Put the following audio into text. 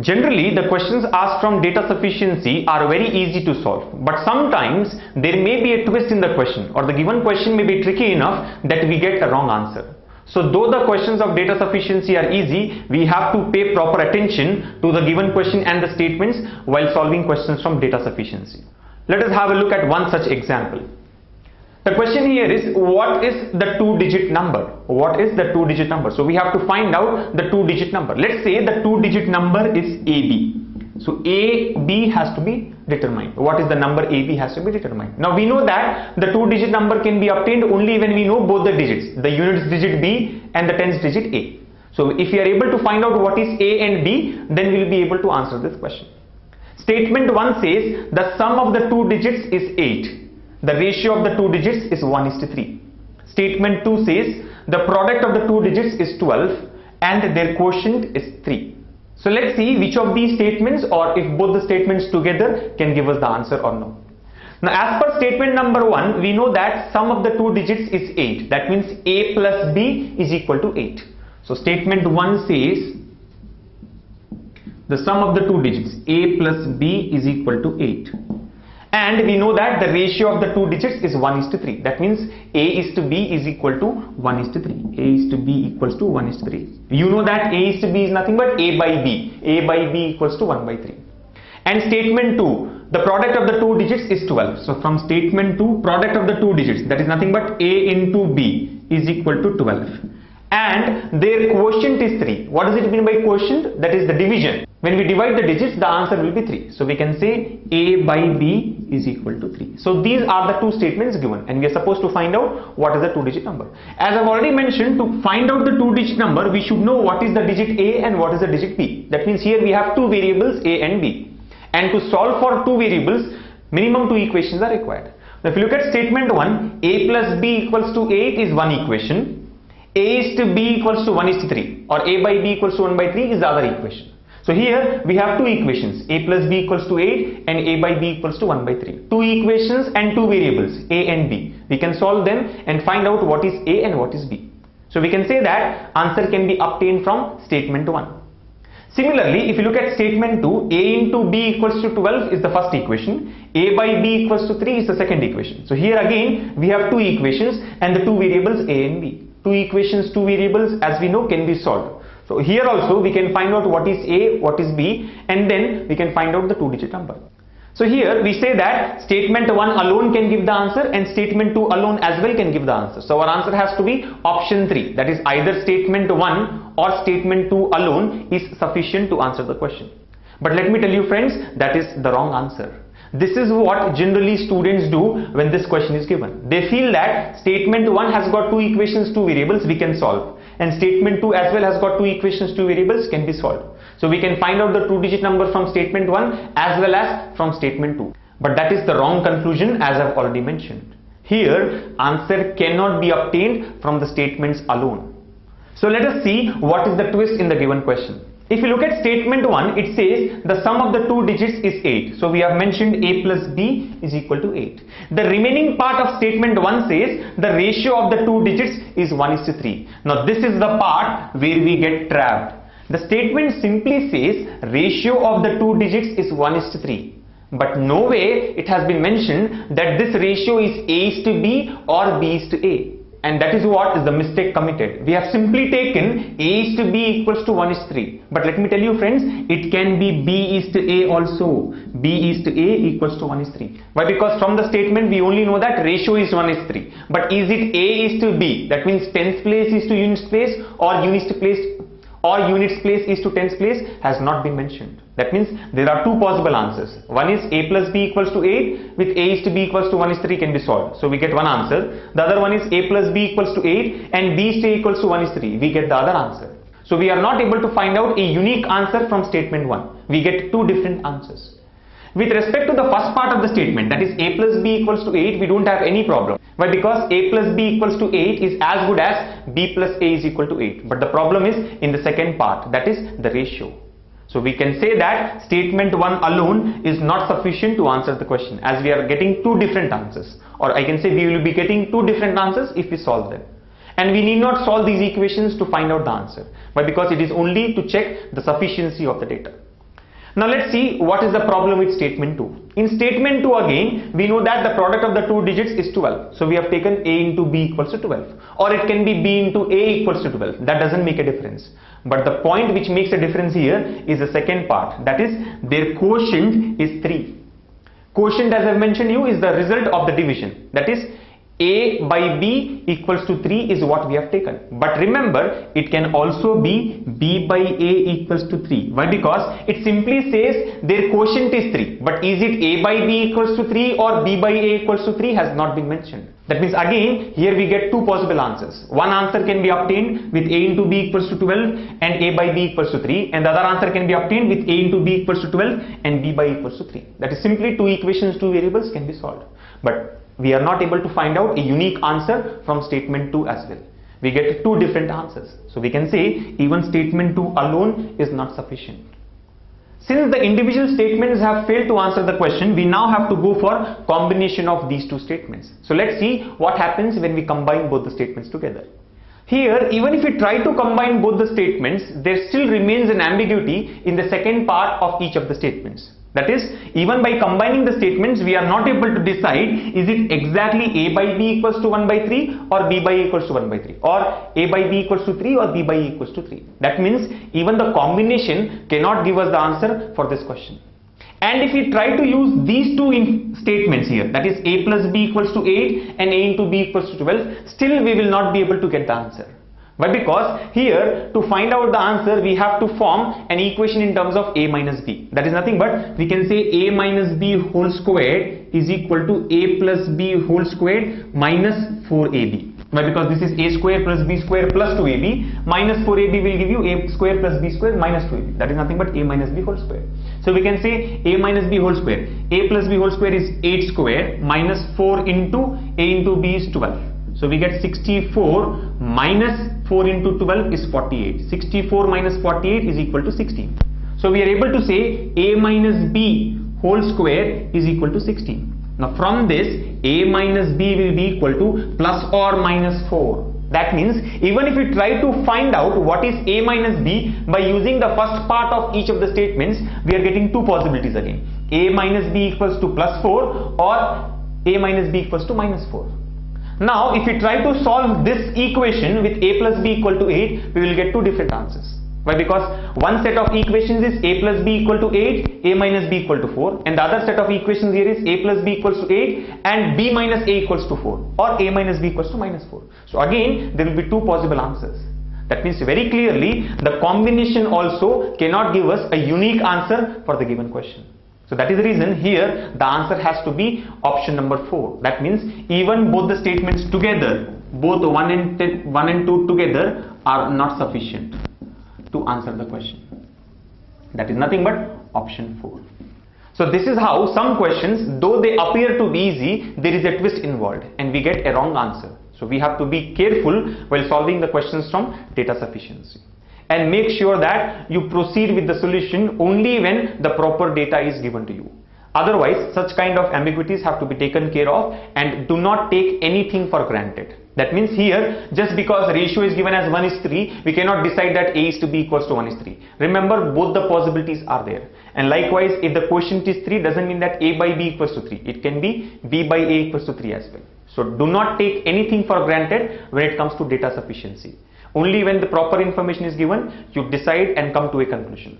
Generally, the questions asked from data sufficiency are very easy to solve, but sometimes there may be a twist in the question, or the given question may be tricky enough that we get a wrong answer. So though the questions of data sufficiency are easy, we have to pay proper attention to the given question and the statements while solving questions from data sufficiency. Let us have a look at one such example. The question here is, what is the two-digit number? What is the two-digit number? So we have to find out the two-digit number. Let's say the two-digit number is AB. So AB has to be determined. What is the number AB has to be determined? Now we know that the two-digit number can be obtained only when we know both the digits, the units digit B and the tens digit A. So if we are able to find out what is A and B, then we will be able to answer this question. Statement 1 says the sum of the two digits is 8. The ratio of the two digits is 1:3. Statement 2 says the product of the two digits is 12 and their quotient is 3. So let's see which of these statements, or if both the statements together, can give us the answer or no. Now as per statement number 1, we know that sum of the two digits is 8. That means A plus B is equal to 8. So statement 1 says the sum of the two digits A plus B is equal to 8. And we know that the ratio of the two digits is 1:3. That means A to B is equal to 1:3. A to B equals to 1:3. You know that A to B is nothing but A by B. A by B equals to 1/3. And statement 2, the product of the two digits is 12. So from statement 2, product of the two digits, that is nothing but A into B is equal to 12. And their quotient is 3. What does it mean by quotient? That is the division. When we divide the digits, the answer will be 3. So we can say A by B is equal to 3. So these are the two statements given, and we are supposed to find out what is the two-digit number. As I've already mentioned, to find out the two-digit number, we should know what is the digit A and what is the digit B. That means here we have two variables A and B. And to solve for two variables, minimum two equations are required. Now if you look at statement 1, A plus B equals to 8 is one equation. A to B equals to 1:3, or A by B equals to 1/3 is the other equation. So here we have two equations, A plus B equals to 8 and A by B equals to 1/3. Two equations and two variables, A and B. We can solve them and find out what is A and what is B. So we can say that answer can be obtained from statement 1. Similarly, if you look at statement 2, A into B equals to 12 is the first equation. A by B equals to 3 is the second equation. So here again we have two equations and the two variables A and B. Two equations, two variables, as we know, can be solved. So here also we can find out what is A, what is B, and then we can find out the two-digit number. So here we say that statement 1 alone can give the answer and statement 2 alone as well can give the answer. So our answer has to be option 3. That is, either statement 1 or statement 2 alone is sufficient to answer the question. But let me tell you friends, that is the wrong answer. This is what generally students do when this question is given. They feel that statement 1 has got two equations, two variables, we can solve. And statement 2 as well has got two equations, two variables, can be solved. So we can find out the two-digit number from statement 1 as well as from statement 2. But that is the wrong conclusion, as I've already mentioned. Here, answer cannot be obtained from the statements alone. So let us see what is the twist in the given question. If you look at statement 1, it says the sum of the two digits is 8. So we have mentioned A plus B is equal to 8. The remaining part of statement 1 says the ratio of the two digits is 1:3. Now this is the part where we get trapped. The statement simply says ratio of the two digits is 1:3. But no way it has been mentioned that this ratio is A to B or B to A. And that is what is the mistake committed. We have simply taken A to B equals to 1:3. But let me tell you friends, it can be B to A also. B to A equals to 1:3. Why? Because from the statement we only know that ratio is 1:3. But is it A to B? That means tens place is to units place, or units place is to tens place, has not been mentioned. That means there are two possible answers. One is A plus B equals to 8 with A to B equals to 1:3 can be solved. So we get one answer. The other one is A plus B equals to 8 and B to A equals to 1:3. We get the other answer. So we are not able to find out a unique answer from statement 1. We get two different answers. With respect to the first part of the statement, that is A plus B equals to 8, we don't have any problem. Why? Because A plus B equals to 8 is as good as B plus A is equal to 8. But the problem is in the second part, that is the ratio. So we can say that statement 1 alone is not sufficient to answer the question, as we are getting two different answers. Or I can say we will be getting two different answers if we solve them. And we need not solve these equations to find out the answer. Why? Because it is only to check the sufficiency of the data. Now let's see what is the problem with statement 2. In statement 2 again, we know that the product of the two digits is 12. So we have taken A into B equals to 12, or it can be B into A equals to 12. That doesn't make a difference. But the point which makes a difference here is the second part, that is their quotient is 3. Quotient, as I've mentioned you, is the result of the division. That is A by B equals to 3 is what we have taken. But remember, it can also be B by A equals to 3. Why? Because it simply says their quotient is 3. But is it A by B equals to 3 or B by A equals to 3 has not been mentioned. That means again, here we get two possible answers. One answer can be obtained with A into B equals to 12 and A by B equals to 3. And the other answer can be obtained with A into B equals to 12 and B by A equals to 3. That is simply two equations, two variables can be solved. But we are not able to find out a unique answer from statement 2 as well. We get two different answers. So we can say even statement 2 alone is not sufficient. Since the individual statements have failed to answer the question, we now have to go for combination of these two statements. So let's see what happens when we combine both the statements together. Here, even if we try to combine both the statements, there still remains an ambiguity in the second part of each of the statements. That is, even by combining the statements, we are not able to decide is it exactly A by B equals to 1 by 3 or B by A equals to 1 by 3, or A by B equals to 3 or B by A equals to 3. That means even the combination cannot give us the answer for this question. And if we try to use these two statements here, that is A plus B equals to 8 and A into B equals to 12, still we will not be able to get the answer. Why? Because here to find out the answer we have to form an equation in terms of A minus B. That is nothing but we can say A minus B whole squared is equal to A plus B whole squared minus 4AB. Why? Because this is A square plus B square plus 2AB minus 4AB will give you A square plus B square minus 2AB. That is nothing but A minus B whole square. So we can say A minus B whole square. A plus B whole square is 8 square minus 4 into A into B is 12. So we get 64 minus 4 into 12 is 48. 64 minus 48 is equal to 16. So we are able to say A minus B whole square is equal to 16. Now from this, A minus B will be equal to plus or minus 4. That means even if we try to find out what is A minus B by using the first part of each of the statements, we are getting two possibilities again. A minus B equals to plus 4 or A minus B equals to minus 4. Now, if we try to solve this equation with A plus B equal to 8, we will get two different answers. Why? Because one set of equations is A plus B equal to 8, A minus B equal to 4, and the other set of equations here is A plus B equals to 8 and B minus A equals to 4 or A minus B equals to minus 4. So again, there will be two possible answers. That means very clearly, the combination also cannot give us a unique answer for the given question. So that is the reason here the answer has to be option number 4. That means even both the statements together, both 1 and 2 together are not sufficient to answer the question. That is nothing but option 4. So this is how some questions, though they appear to be easy, there is a twist involved and we get a wrong answer. So we have to be careful while solving the questions from data sufficiency. And make sure that you proceed with the solution only when the proper data is given to you. Otherwise, such kind of ambiguities have to be taken care of, and do not take anything for granted. That means here, just because ratio is given as 1 is 3, we cannot decide that A is to B equals to 1 is 3. Remember, both the possibilities are there. And likewise, if the quotient is 3, doesn't mean that A by B equals to 3. It can be B by A equals to 3 as well. So do not take anything for granted when it comes to data sufficiency. Only when the proper information is given, you decide and come to a conclusion.